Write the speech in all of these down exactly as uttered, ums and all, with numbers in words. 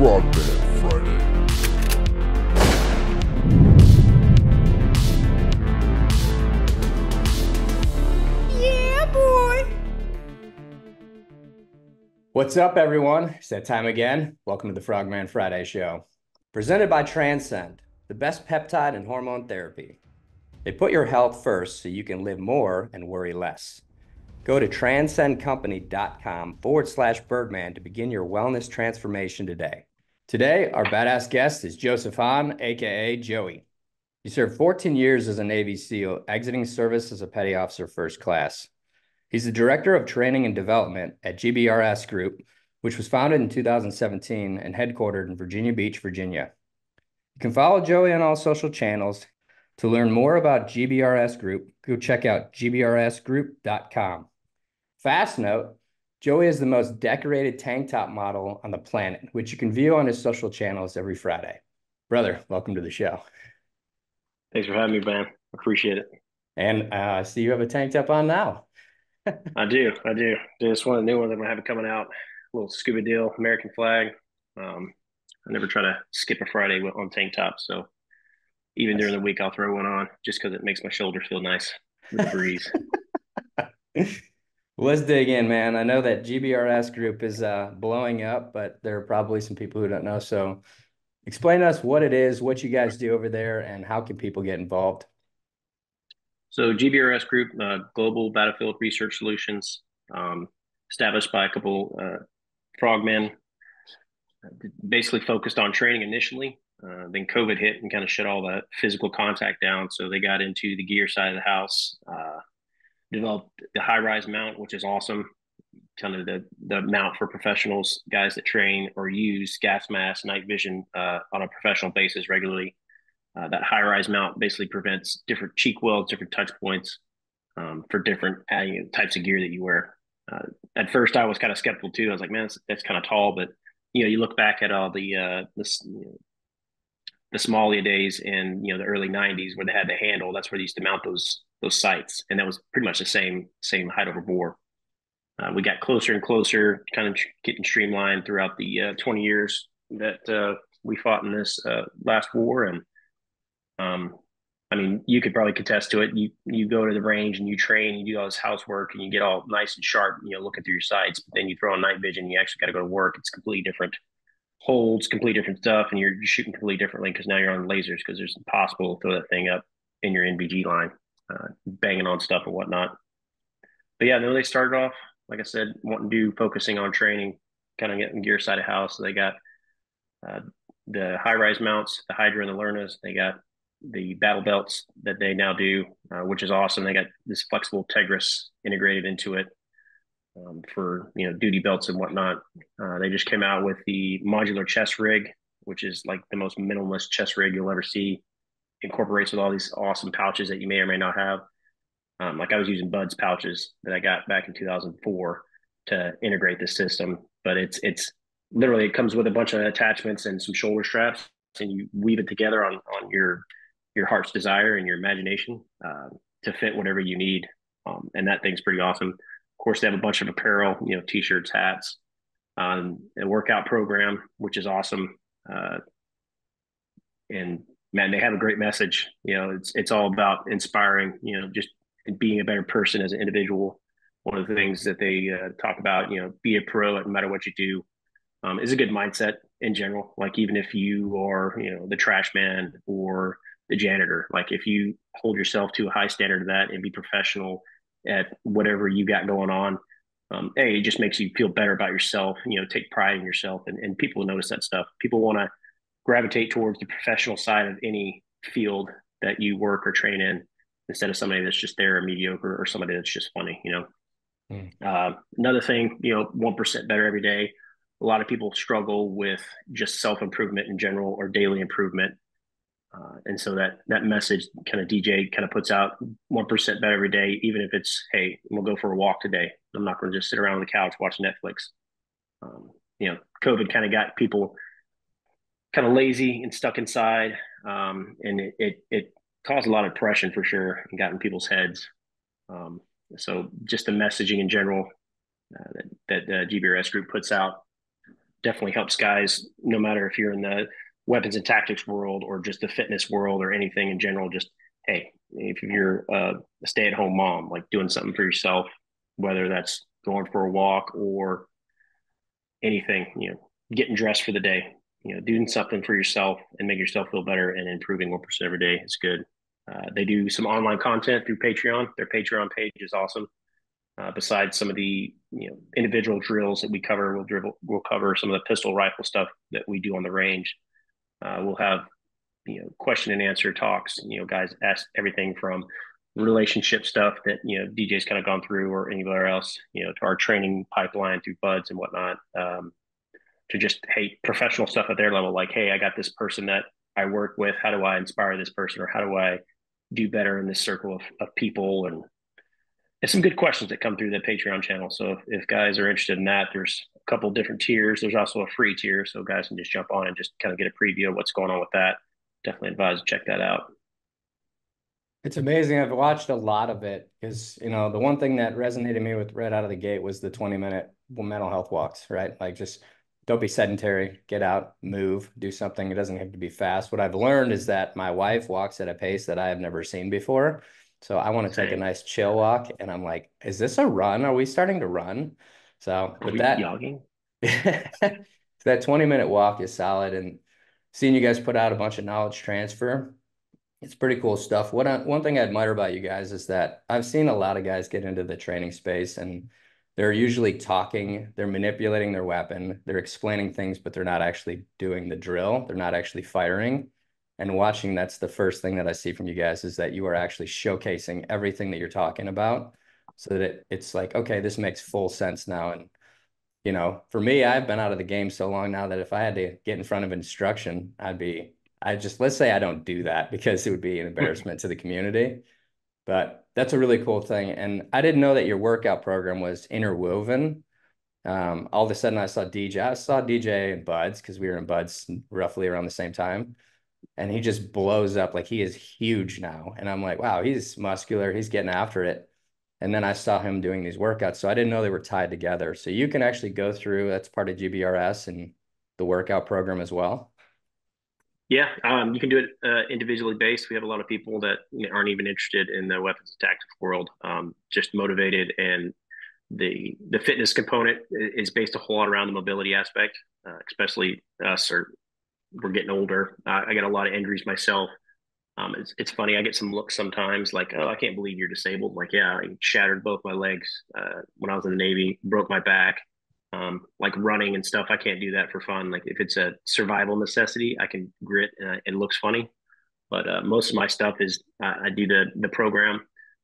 Frogman Friday. Yeah, boy. What's up, everyone? It's that time again. Welcome to the Frogman Friday Show. Presented by Transcend, the best peptide and hormone therapy. They put your health first so you can live more and worry less. Go to Transcend Company dot com forward slash Birdman to begin your wellness transformation today. Today, our badass guest is Joseph Hahn, a k a. Joey. He served fourteen years as a Navy SEAL, exiting service as a Petty Officer first Class. He's the Director of Training and Development at G B R S Group, which was founded in two thousand seventeen and headquartered in Virginia Beach, Virginia. You can follow Joey on all social channels. To learn more about G B R S Group, go check out G B R S group dot com. Fast note, Joey is the most decorated tank top model on the planet, which you can view on his social channels every Friday. Brother, welcome to the show. Thanks for having me, man. Appreciate it. And I uh, see you have a tank top on now. I do. I do. Just one of the new ones I'm going to have coming out. Little scuba deal, American flag. Um, I never try to skip a Friday on tank tops. So even That's during the week, I'll throw one on just because it makes my shoulders feel nice with the breeze. Let's dig in, man. I know that G B R S Group is uh, blowing up, but there are probably some people who don't know. So explain to us what it is, what you guys do over there, and how can people get involved? So G B R S Group, uh, Global Battlefield Research Solutions, um, established by a couple uh, frogmen, basically focused on training initially. Uh, then COVID hit and kind of shut all the physical contact down. So they got into the gear side of the house, uh, developed the high-rise mount, which is awesome. Kind of the, the mount for professionals, guys that train or use gas mask, night vision uh, on a professional basis regularly. Uh, that high-rise mount basically prevents different cheek welds, different touch points um, for different uh, you know, types of gear that you wear. Uh, at first, I was kind of skeptical, too. I was like, man, that's, that's kind of tall. But, you know, you look back at all the uh, – this, you know, the Somalia days in, you know, the early nineties where they had the handle, that's where they used to mount those, those sights. And that was pretty much the same, same height over bore. Uh, we got closer and closer, kind of getting streamlined throughout the uh, twenty years that uh, we fought in this uh, last war. And um, I mean, you could probably contest to it. You, you go to the range and you train, you do all this housework and you get all nice and sharp, you know, looking through your sights, but then you throw on night vision, you actually got to go to work. It's completely different. Holds completely different stuff, and you're shooting completely differently because now you're on lasers because there's impossible to throw that thing up in your N V G line, uh, banging on stuff and whatnot. But yeah, no, they started off, like I said, wanting to do focusing on training, kind of getting gear side of house. So they got uh, the high-rise mounts, the Hydra and the Lernas. They got the battle belts that they now do, uh, which is awesome. They got this flexible Tegris integrated into it. Um, for, you know, duty belts and whatnot. Uh, they just came out with the modular chest rig, which is like the most minimalist chest rig you'll ever see. Incorporates with all these awesome pouches that you may or may not have. Um, like I was using Bud's pouches that I got back in two thousand four to integrate this system. But it's it's literally, it comes with a bunch of attachments and some shoulder straps, and you weave it together on, on your, your heart's desire and your imagination uh, to fit whatever you need. Um, and that thing's pretty awesome. Of course, they have a bunch of apparel, you know, t-shirts, hats, um, a workout program, which is awesome. Uh, and man, they have a great message. You know, it's it's all about inspiring, you know, just being a better person as an individual. One of the things that they uh, talk about, you know, be a pro at no matter what you do, um, is a good mindset in general. Like even if you are, you know, the trash man or the janitor, like if you hold yourself to a high standard of that and be professional at whatever you got going on, um, hey, it just makes you feel better about yourself, you know, take pride in yourself, and, and people notice that stuff. People want to gravitate towards the professional side of any field that you work or train in instead of somebody that's just there or mediocre or somebody that's just funny, you know. Mm. Uh, another thing, you know, one percent better every day. A lot of people struggle with just self-improvement in general or daily improvement. Uh, and so that that message kind of D J kind of puts out one percent better every day, even if it's, hey, we'll go for a walk today. I'm not going to just sit around on the couch watching Netflix. Um, you know, COVID kind of got people kind of lazy and stuck inside, um, and it, it it caused a lot of depression for sure and got in people's heads. Um, so just the messaging in general uh, that, that the G B R S Group puts out definitely helps guys, no matter if you're in the weapons and tactics world or just the fitness world or anything in general. Just, hey, if you're a stay-at-home mom, like doing something for yourself, whether that's going for a walk or anything, you know, getting dressed for the day, you know, doing something for yourself and making yourself feel better and improving one percent every day is good. Uh, they do some online content through Patreon. Their Patreon page is awesome. Uh, besides some of the, you know, individual drills that we cover, we'll dribble, we'll cover some of the pistol rifle stuff that we do on the range. Uh, we'll have, you know, question and answer talks, you know, guys ask everything from relationship stuff that, you know, D J's kind of gone through or anywhere else, you know, to our training pipeline through Bud's and whatnot, um, to just, hey, professional stuff at their level. Like, hey, I got this person that I work with. How do I inspire this person, or how do I do better in this circle of, of people? And there's some good questions that come through the Patreon channel. So if, if guys are interested in that, there's a couple different tiers. There's also a free tier, so guys can just jump on and just kind of get a preview of what's going on with that. Definitely advise to check that out. It's amazing. I've watched a lot of it because, you know, the one thing that resonated me with right out of the gate was the twenty minute mental health walks, right? Like, just don't be sedentary, get out, move, do something. It doesn't have to be fast. What I've learned is that my wife walks at a pace that I have never seen before. So I want to take a nice chill walk. And I'm like, is this a run? Are we starting to run? So with that, that twenty minute walk is solid. And seeing you guys put out a bunch of knowledge transfer, it's pretty cool stuff. What I, one thing I admire about you guys is that I've seen a lot of guys get into the training space, and they're usually talking, they're manipulating their weapon, they're explaining things, but they're not actually doing the drill. They're not actually firing and watching. That's the first thing that I see from you guys, is that you are actually showcasing everything that you're talking about, so that it, it's like, okay, this makes full sense now. And, you know, for me, I've been out of the game so long now that if I had to get in front of instruction, I'd be, I just, let's say I don't do that, because it would be an embarrassment to the community. But that's a really cool thing. And I didn't know that your workout program was interwoven. Um, all of a sudden I saw D J, I saw D J and Bud's, because we were in Bud's roughly around the same time. And he just blows up. Like, he is huge now. And I'm like, wow, he's muscular. He's getting after it. And then I saw him doing these workouts. So I didn't know they were tied together. So you can actually go through, that's part of G B R S and the workout program as well. Yeah, um, you can do it uh, individually based. We have a lot of people that aren't even interested in the weapons and tactics world, um, just motivated. And the the fitness component is based a whole lot around the mobility aspect, uh, especially us, or we're getting older. Uh, I got a lot of injuries myself. Um, it's, it's funny. I get some looks sometimes like, oh, I can't believe you're disabled. Like, yeah, I shattered both my legs uh, when I was in the Navy, broke my back. Um, like running and stuff, I can't do that for fun. Like, if it's a survival necessity, I can grit and I, it looks funny, but uh, most of my stuff is uh, I do the the program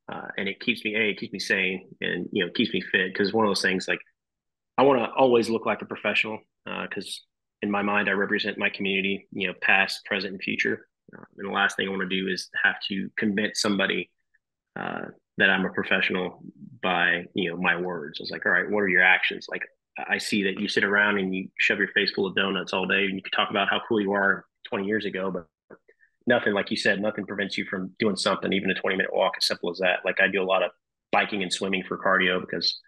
uh, and it keeps me a it keeps me sane, and, you know, keeps me fit, because one of those things, like, I want to always look like a professional, because uh, in my mind I represent my community, you know, past, present, and future. Uh, and the last thing I want to do is have to convince somebody uh, that I'm a professional by, you know, my words. It's like, all right, what are your actions? Like, I see that you sit around and you shove your face full of donuts all day, and you can talk about how cool you are twenty years ago, but nothing, like you said, nothing prevents you from doing something, even a twenty minute walk, as simple as that. Like, I do a lot of biking and swimming for cardio, because,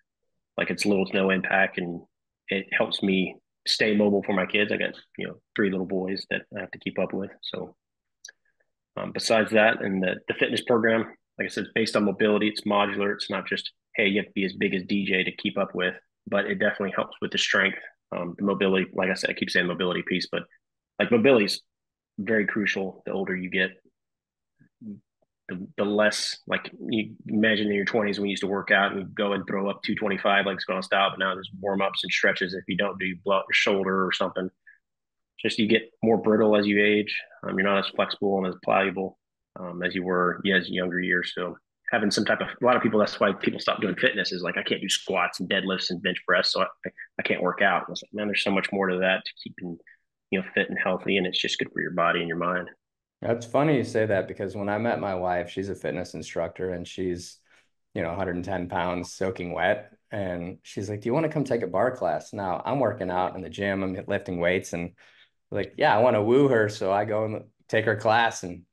like, it's little to no impact, and it helps me stay mobile for my kids. I got, you know, three little boys that I have to keep up with. So um, besides that, and the, the fitness program, like I said, it's based on mobility. It's modular. It's not just, hey, you have to be as big as D J to keep up with. But it definitely helps with the strength, um, the mobility. Like I said, I keep saying mobility piece, but, like, mobility is very crucial. The older you get, the, the less, like, you imagine in your twenties when you used to work out and go and throw up two twenty-five, like, it's going to stop. But now there's warm ups and stretches. If you don't do, you blow out your shoulder or something. Just, you get more brittle as you age. Um, you're not as flexible and as pliable um, as you were yeah, as younger years. So having some type of, a lot of people, that's why people stop doing fitness, is like, I can't do squats and deadlifts and bench press, so I, I can't work out. And I was like, man, there's so much more to that, to keeping, you know, fit and healthy. And it's just good for your body and your mind. That's funny you say that, because when I met my wife, she's a fitness instructor, and she's, you know, one hundred ten pounds soaking wet. And she's like, do you want to come take a bar class? Now I'm working out in the gym, I'm lifting weights, and like, yeah, I want to woo her. So I go and take her class, and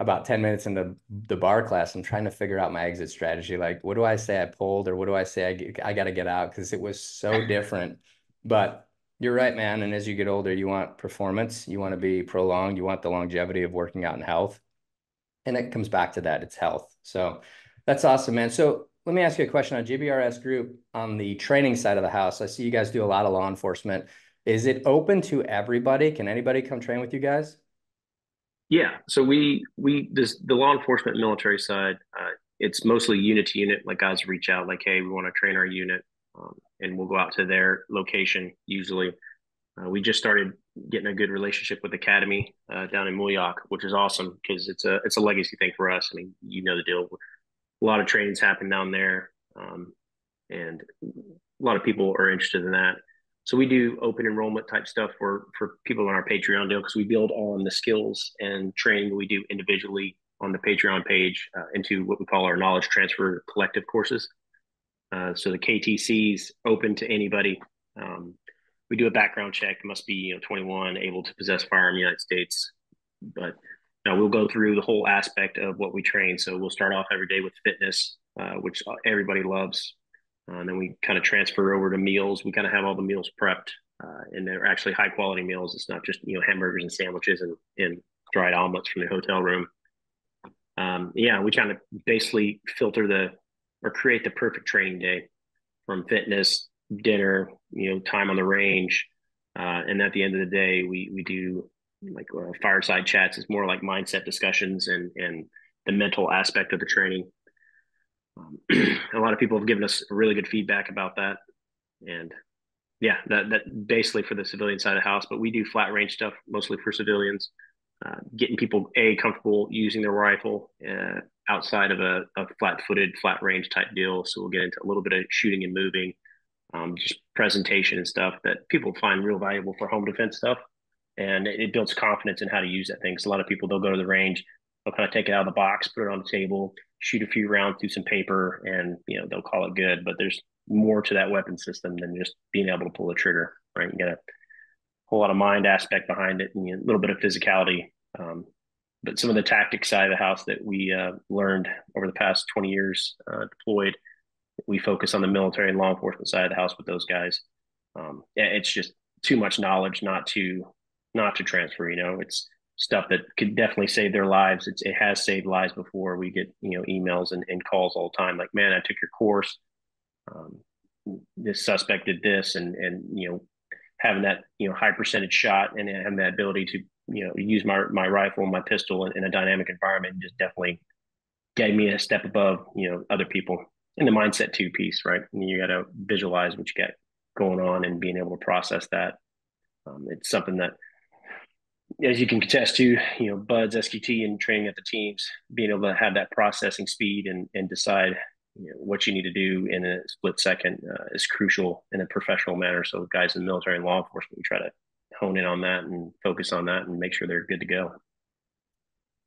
about ten minutes into the bar class, I'm trying to figure out my exit strategy. Like, what do I say I pulled, or what do I say I, I got to get out? Because it was so different. But You're right, man. And as you get older, you want performance, you want to be prolonged, you want the longevity of working out and health. And it comes back to that, it's health. So that's awesome, man. So let me ask you a question on G B R S Group on the training side of the house. I see you guys do a lot of law enforcement. Is it open to everybody? Can anybody come train with you guys? Yeah. So we, we, this, the law enforcement military side, uh, it's mostly unit to unit, like guys reach out like, hey, we want to train our unit. Um, and we'll go out to their location. Usually uh, we just started getting a good relationship with Academy uh, down in Moyoc, which is awesome because it's a, it's a legacy thing for us. I mean, you know, the deal, a lot of trainings happen down there. Um, and a lot of people are interested in that. So we do open enrollment type stuff for, for people on our Patreon deal, because we build on the skills and training we do individually on the Patreon page uh, into what we call our knowledge transfer collective courses. Uh, so the K T C is open to anybody. Um, we do a background check. It must be, you know, twenty-one, able to possess firearm in the United States. But no, we'll go through the whole aspect of what we train. So we'll start off every day with fitness, uh, which everybody loves. Uh, and then we kind of transfer over to meals. We kind of have all the meals prepped, uh, and they're actually high quality meals. It's not just, you know, hamburgers and sandwiches and, and dried omelets from the hotel room. Um, yeah, we kind of basically filter the, or create the perfect training day from fitness, dinner, you know, time on the range. Uh, and at the end of the day, we, we do like uh, fireside chats. It's more like mindset discussions and, and the mental aspect of the training. Um, a lot of people have given us really good feedback about that. And yeah, that, that basically for the civilian side of the house, but we do flat range stuff, mostly for civilians, uh, getting people a comfortable using their rifle, uh, outside of a, a flat-footed, flat-range type deal. So we'll get into a little bit of shooting and moving, um, just presentation and stuff that people find real valuable for home defense stuff. And it, it builds confidence in how to use that thing. So a lot of people, they'll go to the range, they'll kind of take it out of the box, put it on the table, shoot a few rounds through some paper, and, you know, they'll call it good. But there's more to that weapon system than just being able to pull the trigger, right? You got a whole lot of mind aspect behind it and, you know, a little bit of physicality. Um, But some of the tactic side of the house that we uh, learned over the past twenty years uh, deployed, we focus on the military and law enforcement side of the house with those guys. Um, it's just too much knowledge not to not to transfer. You know, it's stuff that could definitely save their lives. It's, it has saved lives before. We get, you know, emails and, and calls all the time like, man, I took your course. Um, this suspect did this, and and you know, having that, you know, high percentage shot and having that ability to, you know, use my, my rifle and my pistol in, in a dynamic environment just definitely gave me a step above, you know, other people. And the mindset two piece, right? And you got to visualize what you got going on and being able to process that. Um, it's something that, as you can attest to, you know, BUDS, S Q T, and training at the teams, being able to have that processing speed and, and decide, you know, what you need to do in a split second uh, is crucial in a professional manner. So guys in the military and law enforcement, we try to hone in on that and focus on that and make sure they're good to go.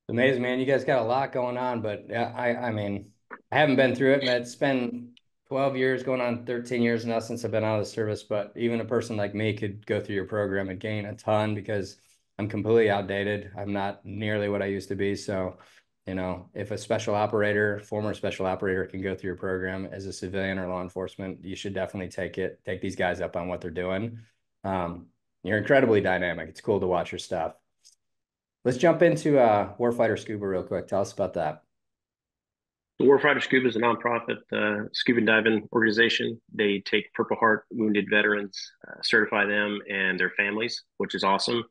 Amazing, man. You guys got a lot going on, but I, I mean, I haven't been through it, but it's been twelve years going on thirteen years now since I've been out of the service. But even a person like me could go through your program and gain a ton, because I'm completely outdated. I'm not nearly what I used to be. So, you know, if a special operator, former special operator can go through your program as a civilian or law enforcement, you should definitely take it, take these guys up on what they're doing. Um, You're incredibly dynamic. It's cool to watch your stuff. Let's jump into uh, Warfighter Scuba real quick. Tell us about that. The Warfighter Scuba is a nonprofit uh, scuba diving organization. They take Purple Heart wounded veterans, uh, certify them and their families, which is awesome.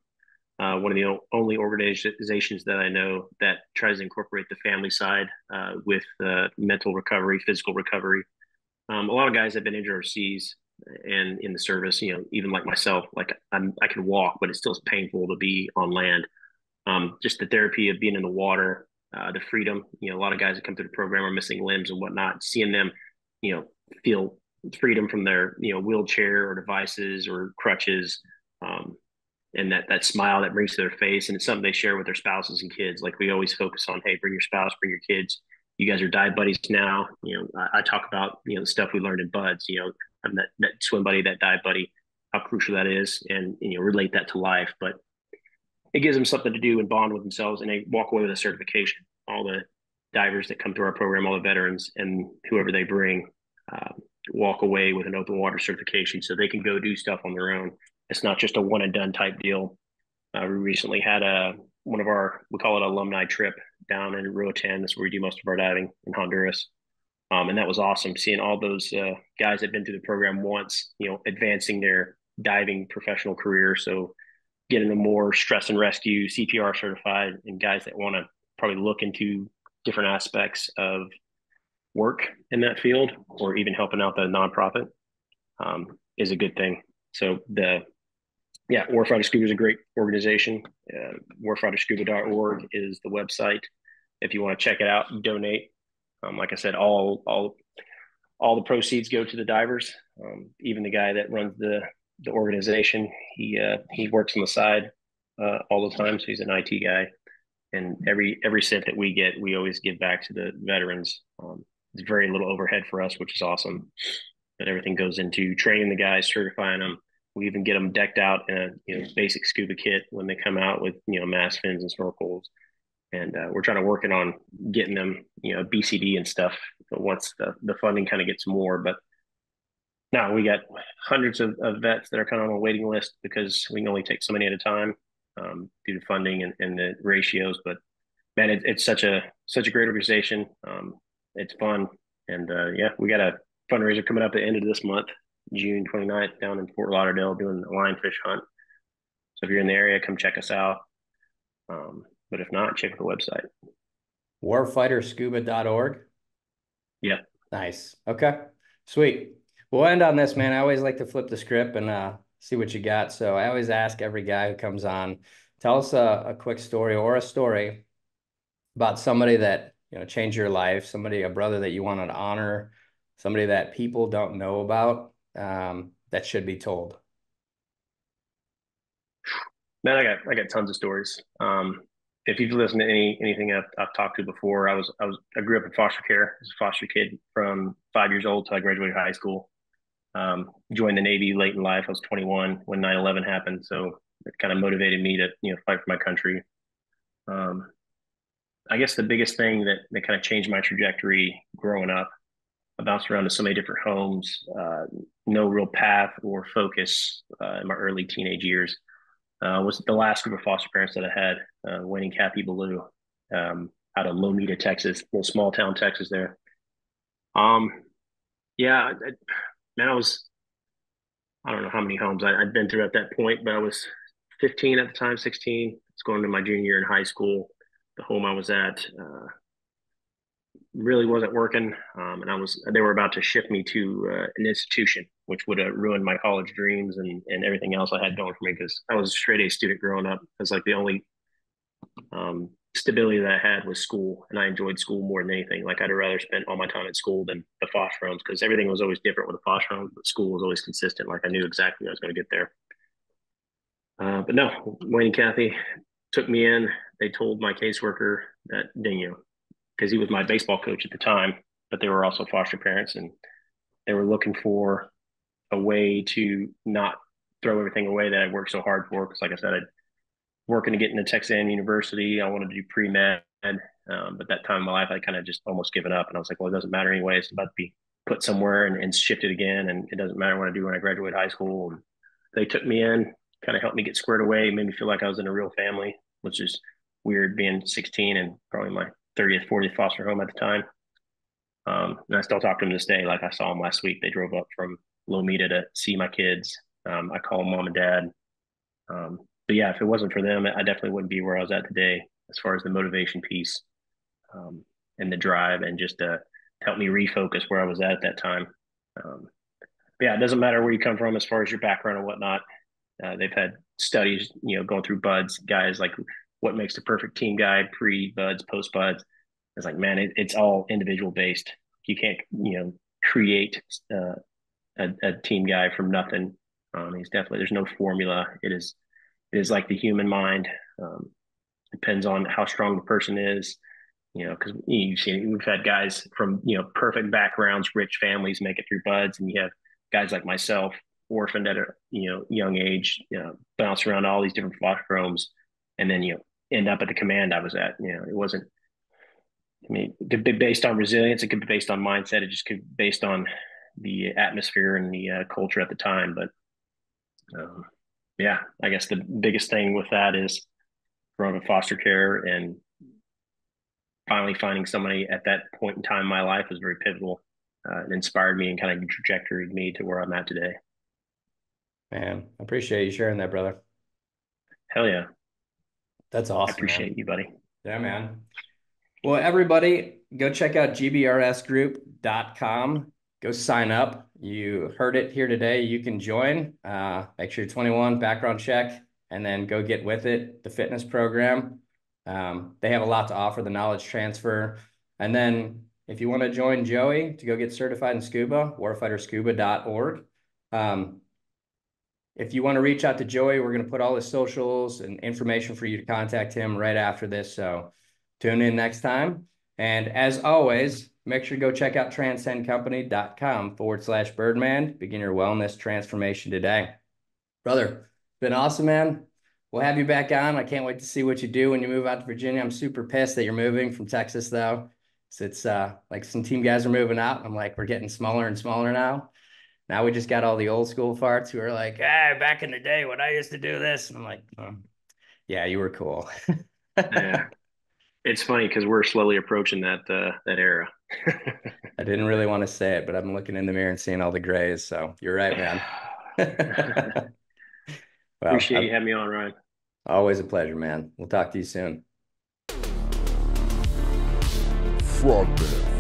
Uh, one of the only organizations that I know that tries to incorporate the family side uh, with uh, mental recovery, physical recovery. Um, a lot of guys have been injured overseas and in the service, you know, even like myself, like I'm, I can walk, but it's still painful to be on land. Um, just the therapy of being in the water, uh, the freedom, you know, a lot of guys that come through the program are missing limbs and whatnot, seeing them, you know, feel freedom from their, you know, wheelchair or devices or crutches. Um, and that, that smile that brings to their face. And it's something they share with their spouses and kids. Like we always focus on, hey, bring your spouse, bring your kids. You guys are dive buddies now. You know, I, I talk about, you know, the stuff we learned in BUDS, you know, and that, that swim buddy, that dive buddy, how crucial that is, and, and you know, relate that to life. But it gives them something to do and bond with themselves, and they walk away with a certification. All the divers that come through our program, all the veterans and whoever they bring, uh, walk away with an open water certification, so they can go do stuff on their own It's not just a one and done type deal. Uh, we recently had a one of our, we call it alumni trip down in Roatan. That's where we do most of our diving in Honduras. Um, and that was awesome, seeing all those uh, guys that have been through the program once, you know, advancing their diving professional career. So getting a more stress and rescue, C P R certified, and guys that want to probably look into different aspects of work in that field, or even helping out the nonprofit, um, is a good thing. So the, yeah, Warfighter Scuba is a great organization. Uh, warfighter scuba dot org is the website. If you want to check it out, donate. Um, like I said, all all all the proceeds go to the divers. Um, even the guy that runs the the organization, he uh, he works on the side uh, all the time, so he's an I T guy. And every every cent that we get, we always give back to the veterans. Um, it's very little overhead for us, which is awesome. But everything goes into training the guys, certifying them. We even get them decked out in a you know, basic scuba kit when they come out with you know mask fins and snorkels. And uh, we're trying to work it on getting them, you know, B C D and stuff. But once the, the funding kind of gets more, but now we got hundreds of, of vets that are kind of on a waiting list because we can only take so many at a time um, due to funding and, and the ratios. But man, it, it's such a such a great organization. Um, it's fun, and uh, yeah, we got a fundraiser coming up at the end of this month, June twenty-ninth, down in Fort Lauderdale, doing a lionfish hunt. So if you're in the area, come check us out. Um, But if not, check the website. warfighter scuba dot org? Yeah. Nice. Okay. Sweet. We'll end on this, man. I always like to flip the script and uh, see what you got. So I always ask every guy who comes on, tell us a, a quick story or a story about somebody that, you know, changed your life, somebody, a brother that you wanted to honor, somebody that people don't know about um, that should be told. Man, I got, I got tons of stories. Um, If you've listened to any anything I've, I've talked to before, I was I was I grew up in foster care. I was a foster kid from five years old till I graduated high school. Um, joined the Navy late in life. I was twenty-one when nine eleven happened, so it kind of motivated me to you know fight for my country. Um, I guess the biggest thing that that kind of changed my trajectory growing up. I bounced around to so many different homes, uh, no real path or focus uh, in my early teenage years. Uh, was the last group of foster parents that I had, uh, Wayne and Kathy Ballou, um, out of Lomita, Texas, little small town Texas there. Um, yeah, I, man, I was, I don't know how many homes I, I'd been through at that point, but I was fifteen at the time, sixteen. It's going to my junior year in high school. The home I was at uh, really wasn't working, um, and I was they were about to shift me to uh, an institution, which would have ruined my college dreams and, and everything else I had going for me, because I was a straight A student growing up. It's like the only um, stability that I had was school, and I enjoyed school more than anything. Like I'd rather spend all my time at school than the foster homes, because everything was always different with the foster homes, but school was always consistent. Like I knew exactly what I was going to get there. Uh, but no, Wayne and Kathy took me in. They told my caseworker that Daniel, because he was my baseball coach at the time, but they were also foster parents, and they were looking for a way to not throw everything away that I worked so hard for. Because like I said, I'd working to get into Texas A and M University. I wanted to do pre-med. Um, but that time in my life, I kind of just almost given up. And I was like, well, it doesn't matter anyway. It's about to be put somewhere and, and shifted again. And it doesn't matter what I do when I graduate high school. And they took me in, kind of helped me get squared away, made me feel like I was in a real family, which is weird being sixteen and probably my thirtieth, fortieth foster home at the time. Um, and I still talk to them this day. Like I saw them last week. They drove up from Lomita to see my kids. Um, I call them mom and dad. Um, but yeah, if it wasn't for them, I definitely wouldn't be where I was at today as far as the motivation piece um, and the drive, and just to help me refocus where I was at at that time. Um, but yeah, it doesn't matter where you come from as far as your background and whatnot. Uh, they've had studies, you know, going through Bud's, guys like what makes the perfect team guy, pre-Bud's, post-Bud's. It's like, man, it, it's all individual based. You can't, you know, create uh, a, a team guy from nothing. Um, he's definitely, there's no formula. It is, it is like the human mind. Um, depends on how strong the person is, you know, because you've seen, we've had guys from, you know, perfect backgrounds, rich families make it through Buds. And you have guys like myself, orphaned at a, you know, young age, you know, bounce around all these different foster homes, and then, you know, end up at the command I was at. You know, it wasn't, I mean, it could be based on resilience. It could be based on mindset. It just could be based on the atmosphere and the uh, culture at the time. But um, yeah, I guess the biggest thing with that is growing up in foster care and finally finding somebody at that point in time in my life was very pivotal. Uh, it inspired me and kind of trajectoried me to where I'm at today. Man, I appreciate you sharing that, brother. Hell yeah. That's awesome. I appreciate man. you, buddy. Yeah, man. Well, everybody, go check out G B R S group dot com. Go sign up. You heard it here today. You can join. Uh, make sure you're twenty-one, background check, and then go get with it, the fitness program. Um, they have a lot to offer, the knowledge transfer. And then if you want to join Joey to go get certified in scuba, warfighter scuba dot org. Um, if you want to reach out to Joey, we're going to put all his socials and information for you to contact him right after this. So tune in next time. And as always, make sure to go check out transcend company dot com forward slash birdman. Begin your wellness transformation today. Brother, it's been awesome, man. We'll have you back on. I can't wait to see what you do when you move out to Virginia. I'm super pissed that you're moving from Texas, though. So it's uh, like some team guys are moving out. I'm like, we're getting smaller and smaller now. Now we just got all the old school farts who are like, ah, back in the day when I used to do this. And I'm like, oh, yeah, you were cool. Yeah. It's funny because we're slowly approaching that uh, that era. I didn't really want to say it, but I'm looking in the mirror and seeing all the grays. So you're right, man. Well, appreciate I'm, you having me on, Ryan. Always a pleasure, man. We'll talk to you soon. Frogman